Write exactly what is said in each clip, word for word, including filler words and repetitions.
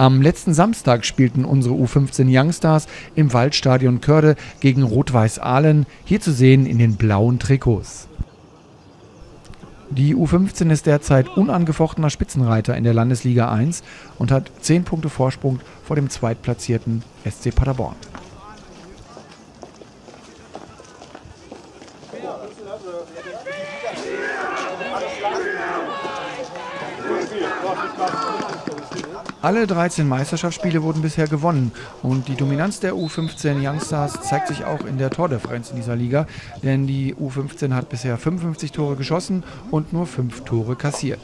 Am letzten Samstag spielten unsere U fünfzehn Youngstars im Waldstadion Körde gegen Rot-Weiß Ahlen, hier zu sehen in den blauen Trikots. Die U fünfzehn ist derzeit unangefochtener Spitzenreiter in der Landesliga eins und hat zehn Punkte Vorsprung vor dem zweitplatzierten S C Paderborn. Alle dreizehn Meisterschaftsspiele wurden bisher gewonnen und die Dominanz der U fünfzehn Youngstars zeigt sich auch in der Tordifferenz in dieser Liga, denn die U fünfzehn hat bisher fünfundfünfzig Tore geschossen und nur fünf Tore kassiert.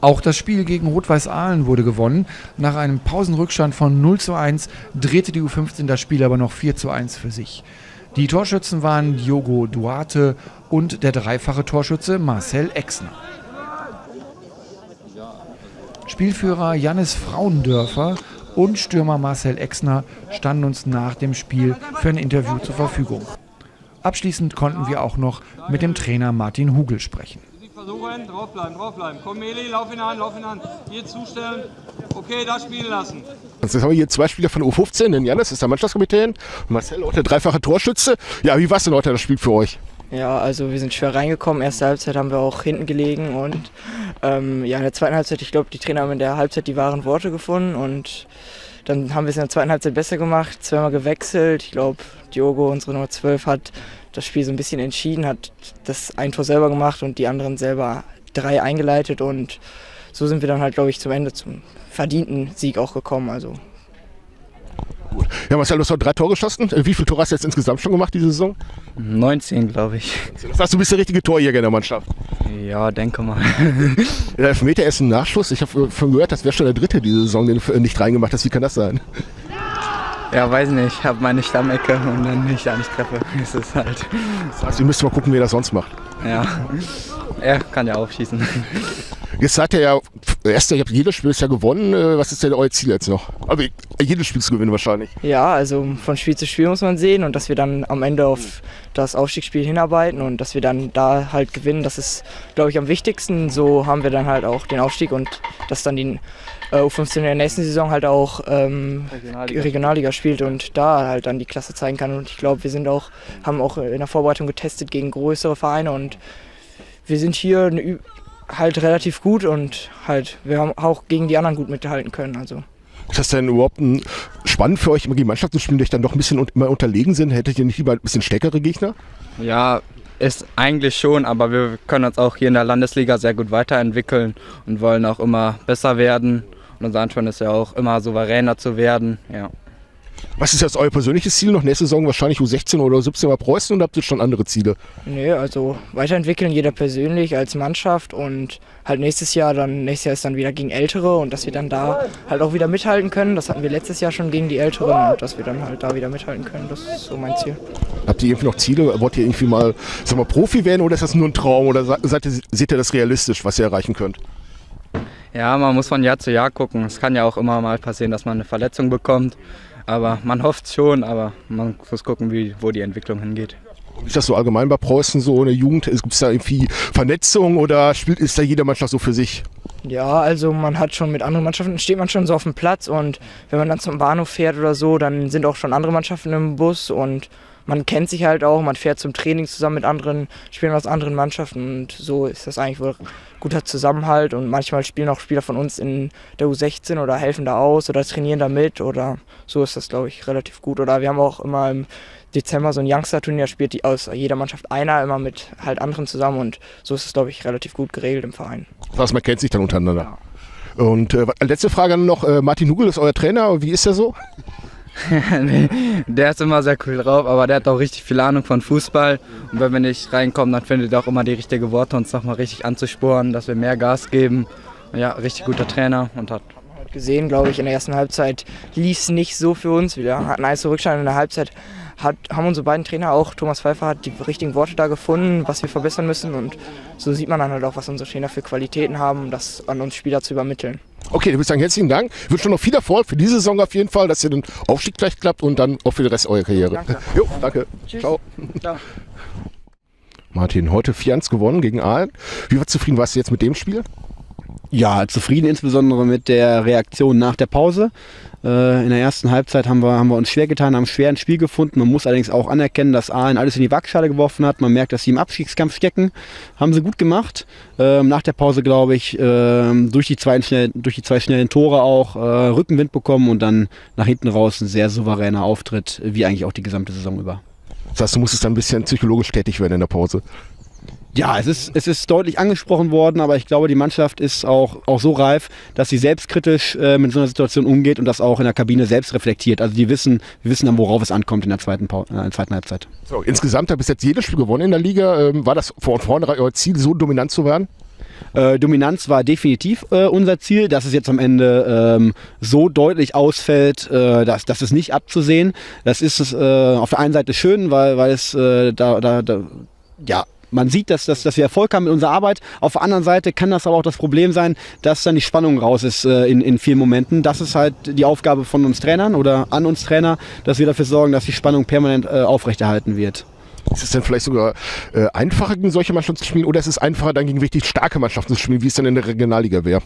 Auch das Spiel gegen Rot-Weiß Ahlen wurde gewonnen. Nach einem Pausenrückstand von null zu eins drehte die U fünfzehn das Spiel aber noch vier zu eins für sich. Die Torschützen waren Diogo Duarte und der dreifache Torschütze Marcel Exner. Spielführer Jannis Frauendörfer und Stürmer Marcel Exner standen uns nach dem Spiel für ein Interview zur Verfügung. Abschließend konnten wir auch noch mit dem Trainer Martin Hugel sprechen. Versuchen, draufbleiben, draufbleiben. Komm, Meli, lauf ihn an, lauf ihn an. Hier zustellen, okay, da spielen lassen. Jetzt haben wir hier zwei Spieler von U fünfzehn, den Jannis ist der Mannschaftskapitän und Marcel auch der dreifache Torschütze. Ja, wie war es denn heute das Spiel für euch? Ja, also wir sind schwer reingekommen. Erste Halbzeit haben wir auch hinten gelegen und ähm, ja, in der zweiten Halbzeit, ich glaube, die Trainer haben in der Halbzeit die wahren Worte gefunden und dann haben wir es in der zweiten Halbzeit besser gemacht, zweimal gewechselt. Ich glaube, Diogo, unsere Nummer zwölf, hat das Spiel so ein bisschen entschieden, hat das ein Tor selber gemacht und die anderen selber drei eingeleitet und so sind wir dann halt, glaube ich, zum Ende zum verdienten Sieg auch gekommen. Also. Gut. Ja, Marcel, du hast heute drei Tore geschossen. Wie viele Tore hast du jetzt insgesamt schon gemacht diese Saison? neunzehn, glaube ich. Das heißt, du bist der richtige Torjäger in der Mannschaft. Ja, denke mal. Der Elfmeter ist ein Nachschuss. Ich habe von gehört, das wäre schon der dritte diese Saison, den du nicht reingemacht hast. Wie kann das sein? Ja, weiß nicht. Ich habe meine Stammecke und dann nicht da nicht treffe. Das ist halt. Das heißt, ihr müsst mal gucken, wer das sonst macht. Ja, er kann ja aufschießen. Jetzt seid ihr ja, erst, ihr habt jedes Spiel ist ja gewonnen. Was ist denn euer Ziel jetzt noch? Aber jedes Spiel zu gewinnen wahrscheinlich. Ja, also von Spiel zu Spiel muss man sehen und dass wir dann am Ende auf das Aufstiegsspiel hinarbeiten und dass wir dann da halt gewinnen, das ist, glaube ich, am wichtigsten. So haben wir dann halt auch den Aufstieg und dass dann die U fünfzehn in der nächsten Saison halt auch ähm, Regionalliga. Regionalliga spielt und da halt dann die Klasse zeigen kann. Und ich glaube, wir sind auch, haben auch in der Vorbereitung getestet gegen größere Vereine und wir sind hier eine halt relativ gut und halt wir haben auch gegen die anderen gut mithalten können. Also. Ist das denn überhaupt spannend für euch, immer gegen Mannschaften zu spielen, die euch dann doch ein bisschen un immer unterlegen sind? Hättet ihr nicht lieber ein bisschen stärkere Gegner? Ja, ist eigentlich schon, aber wir können uns auch hier in der Landesliga sehr gut weiterentwickeln und wollen auch immer besser werden. Und unser Ansporn ist ja auch immer souveräner zu werden. Ja. Was ist jetzt euer persönliches Ziel noch? Nächste Saison wahrscheinlich U sechzehn oder U siebzehn bei Preußen oder habt ihr schon andere Ziele? Nee, also weiterentwickeln, jeder persönlich als Mannschaft und halt nächstes Jahr, dann nächstes Jahr ist dann wieder gegen Ältere und dass wir dann da halt auch wieder mithalten können. Das hatten wir letztes Jahr schon gegen die Älteren und dass wir dann halt da wieder mithalten können, das ist so mein Ziel. Habt ihr irgendwie noch Ziele? Wollt ihr irgendwie mal, sag mal Profi werden oder ist das nur ein Traum oder seid ihr, seht ihr das realistisch, was ihr erreichen könnt? Ja, man muss von Jahr zu Jahr gucken. Es kann ja auch immer mal passieren, dass man eine Verletzung bekommt. Aber man hofft schon, aber man muss gucken, wie, wo die Entwicklung hingeht. Ist das so allgemein bei Preußen so eine Jugend? Gibt es da irgendwie Vernetzung oder spielt, ist da jede Mannschaft so für sich? Ja, also man hat schon mit anderen Mannschaften, steht man schon so auf dem Platz und wenn man dann zum Bahnhof fährt oder so, dann sind auch schon andere Mannschaften im Bus und man kennt sich halt auch, man fährt zum Training zusammen mit anderen, spielen aus anderen Mannschaften und so ist das eigentlich wohl guter Zusammenhalt und manchmal spielen auch Spieler von uns in der U sechzehn oder helfen da aus oder trainieren da mit oder so ist das, glaube ich, relativ gut. Oder wir haben auch immer im Dezember so ein Youngster-Turnier, spielt die aus jeder Mannschaft einer immer mit halt anderen zusammen und so ist das, glaube ich, relativ gut geregelt im Verein. Das heißt, man kennt sich dann untereinander. Ja. Und äh, letzte Frage noch, äh, Martin Hugel ist euer Trainer, wie ist der so? Nee, der ist immer sehr cool drauf, aber der hat auch richtig viel Ahnung von Fußball. Und wenn wir nicht reinkommen, dann findet er auch immer die richtigen Worte, uns nochmal richtig anzusporen, dass wir mehr Gas geben. Ja, richtig guter Trainer und hat gesehen, glaube ich, in der ersten Halbzeit lief es nicht so für uns. Wir hatten einen Rückstand in der Halbzeit. Hat, haben unsere beiden Trainer auch, Thomas Pfeifer hat die richtigen Worte da gefunden, was wir verbessern müssen und so sieht man dann halt auch, was unsere Trainer für Qualitäten haben, um das an uns Spieler zu übermitteln. Okay, dann würde ich sagen, herzlichen Dank. Ich wünsche noch viel Erfolg für diese Saison auf jeden Fall, dass ihr den Aufstieg gleich klappt und dann auch für den Rest eurer Karriere. Danke. Jo, danke. Tschüss. Ciao. Ciao. Martin, heute vier zu eins gewonnen gegen Aalen. Wie zufrieden warst du jetzt mit dem Spiel? Ja, zufrieden insbesondere mit der Reaktion nach der Pause. Äh, in der ersten Halbzeit haben wir, haben wir uns schwer getan, haben schwer ein Spiel gefunden. Man muss allerdings auch anerkennen, dass Ahlen alles in die Waagschale geworfen hat. Man merkt, dass sie im Abstiegskampf stecken. Haben sie gut gemacht. Ähm, nach der Pause, glaube ich, ähm, durch, die zwei schnell, durch die zwei schnellen Tore auch äh, Rückenwind bekommen und dann nach hinten raus ein sehr souveräner Auftritt, wie eigentlich auch die gesamte Saison über. Das heißt, du musstest dann ein bisschen psychologisch tätig werden in der Pause. Ja, es ist, es ist deutlich angesprochen worden, aber ich glaube, die Mannschaft ist auch, auch so reif, dass sie selbstkritisch äh, mit so einer Situation umgeht und das auch in der Kabine selbst reflektiert. Also die wissen, wir wissen dann, worauf es ankommt in der zweiten, pa in der zweiten Halbzeit. So, insgesamt hat bis jetzt jedes Spiel gewonnen in der Liga. Ähm, war das von vornherein euer Ziel, so dominant zu werden? Äh, Dominanz war definitiv äh, unser Ziel. Dass es jetzt am Ende ähm, so deutlich ausfällt, äh, das, das ist nicht abzusehen. Das ist äh, auf der einen Seite schön, weil, weil es äh, da, da, da, ja... Man sieht, dass, dass, dass wir Erfolg haben mit unserer Arbeit. Auf der anderen Seite kann das aber auch das Problem sein, dass dann die Spannung raus ist äh, in, in vielen Momenten. Das ist halt die Aufgabe von uns Trainern oder an uns Trainer, dass wir dafür sorgen, dass die Spannung permanent äh, aufrechterhalten wird. Ist es denn vielleicht sogar äh, einfacher, gegen solche Mannschaften zu spielen, oder ist es einfacher, dann gegen richtig starke Mannschaften zu spielen, wie es dann in der Regionalliga wäre?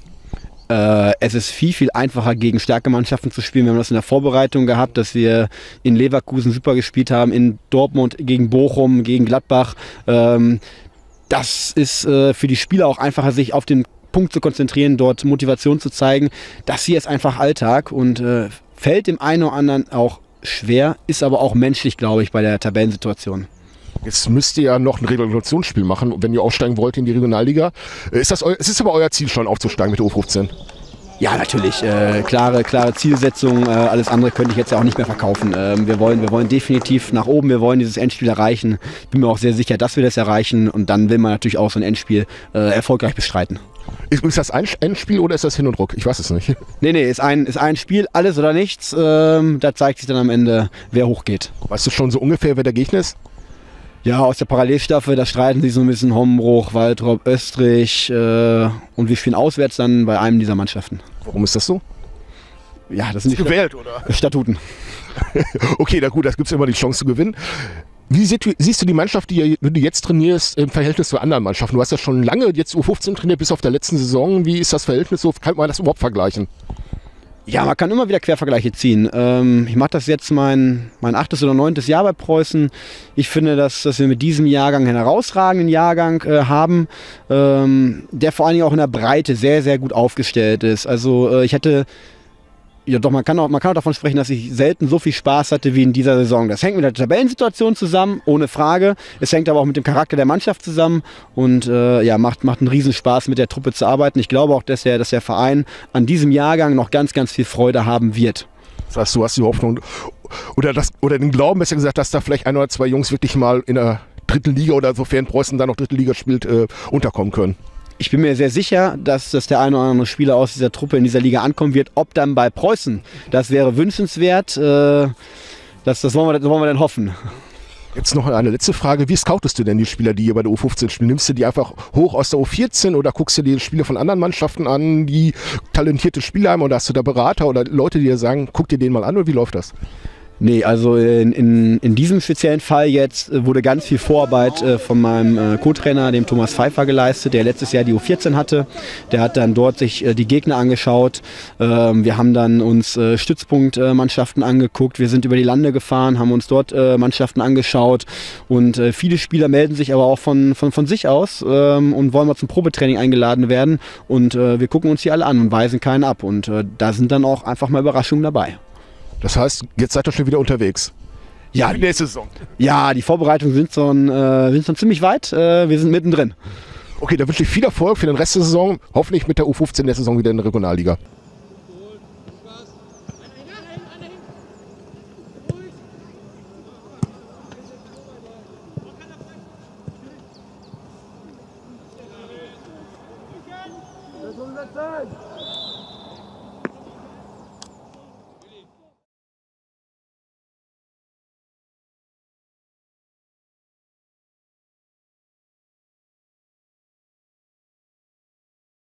Äh, es ist viel, viel einfacher, gegen starke Mannschaften zu spielen. Wir haben das in der Vorbereitung gehabt, dass wir in Leverkusen super gespielt haben, in Dortmund, gegen Bochum, gegen Gladbach. Ähm, das ist äh, für die Spieler auch einfacher, sich auf den Punkt zu konzentrieren, dort Motivation zu zeigen. Das hier ist einfach Alltag und äh, fällt dem einen oder anderen auch schwer, ist aber auch menschlich, glaube ich, bei der Tabellensituation. Jetzt müsst ihr ja noch ein Relegationsspiel machen, wenn ihr aufsteigen wollt in die Regionalliga. Ist das es ist aber euer Ziel schon aufzusteigen mit der U fünfzehn? Ja, natürlich. Äh, klare, klare Zielsetzung. Äh, alles andere könnte ich jetzt ja auch nicht mehr verkaufen. Ähm, wir wollen, wir wollen definitiv nach oben. Wir wollen dieses Endspiel erreichen. Bin mir auch sehr sicher, dass wir das erreichen. Und dann will man natürlich auch so ein Endspiel äh, erfolgreich bestreiten. Ist, ist das ein Endspiel oder ist das Hin und Ruck? Ich weiß es nicht. Nee, nee, ist ein, ist ein Spiel, alles oder nichts. Ähm, da zeigt sich dann am Ende, wer hochgeht. Weißt du schon so ungefähr, wer der Gegner ist? Ja, aus der Parallelstaffel, da streiten sich so ein bisschen Hombruch, Waltrop, Östrich äh, und wir spielen auswärts dann bei einem dieser Mannschaften. Warum ist das so? Ja, das sind die gewählt, oder? Statuten. Okay, na gut, da gibt es immer die Chance zu gewinnen. Wie siehst du, siehst du die Mannschaft, die du jetzt trainierst, im Verhältnis zu anderen Mannschaften? Du hast ja schon lange jetzt U fünfzehn trainiert, bis auf der letzten Saison. Wie ist das Verhältnis so? Kann man das überhaupt vergleichen? Ja, man kann immer wieder Quervergleiche ziehen. Ähm, ich mache das jetzt mein, mein achtes oder neuntes Jahr bei Preußen. Ich finde, dass, dass wir mit diesem Jahrgang einen herausragenden Jahrgang äh, haben, ähm, der vor allen Dingen auch in der Breite sehr, sehr gut aufgestellt ist. Also äh, ich hätte... Ja doch, man kann auch, man kann auch davon sprechen, dass ich selten so viel Spaß hatte wie in dieser Saison. Das hängt mit der Tabellensituation zusammen, ohne Frage. Es hängt aber auch mit dem Charakter der Mannschaft zusammen und äh, ja, macht, macht einen Riesenspaß, mit der Truppe zu arbeiten. Ich glaube auch, dass der, dass der Verein an diesem Jahrgang noch ganz, ganz viel Freude haben wird. Das heißt, du hast die Hoffnung oder, das, oder den Glauben, besser gesagt, dass da vielleicht ein oder zwei Jungs wirklich mal in der dritten Liga oder sofern Preußen dann noch dritte Liga spielt, äh, unterkommen können. Ich bin mir sehr sicher, dass, dass der eine oder andere Spieler aus dieser Truppe in dieser Liga ankommen wird. Ob dann bei Preußen, das wäre wünschenswert. Äh, das, das, wollen wir, das wollen wir dann hoffen. Jetzt noch eine letzte Frage. Wie scoutest du denn die Spieler, die hier bei der U fünfzehn spielen? Nimmst du die einfach hoch aus der U vierzehn oder guckst du dir die Spieler von anderen Mannschaften an, die talentierte Spieler haben? Oder hast du da Berater oder Leute, die dir sagen, guck dir den mal an, oder wie läuft das? Nee, also in, in, in diesem speziellen Fall jetzt wurde ganz viel Vorarbeit äh, von meinem äh, Co-Trainer, dem Thomas Pfeifer, geleistet, der letztes Jahr die U vierzehn hatte. Der hat dann dort sich äh, die Gegner angeschaut. Ähm, wir haben dann uns äh, Stützpunktmannschaften äh, angeguckt. Wir sind über die Lande gefahren, haben uns dort äh, Mannschaften angeschaut. Und äh, viele Spieler melden sich aber auch von, von, von sich aus ähm, und wollen mal zum Probetraining eingeladen werden. Und äh, wir gucken uns die alle an und weisen keinen ab. Und äh, da sind dann auch einfach mal Überraschungen dabei. Das heißt, jetzt seid ihr schon wieder unterwegs. Ja, die nächste Saison. Ja, die Vorbereitungen sind schon, äh, sind schon ziemlich weit. Äh, wir sind mittendrin. Okay, da wünsche ich viel Erfolg für den Rest der Saison. Hoffentlich mit der U fünfzehn der Saison wieder in der Regionalliga.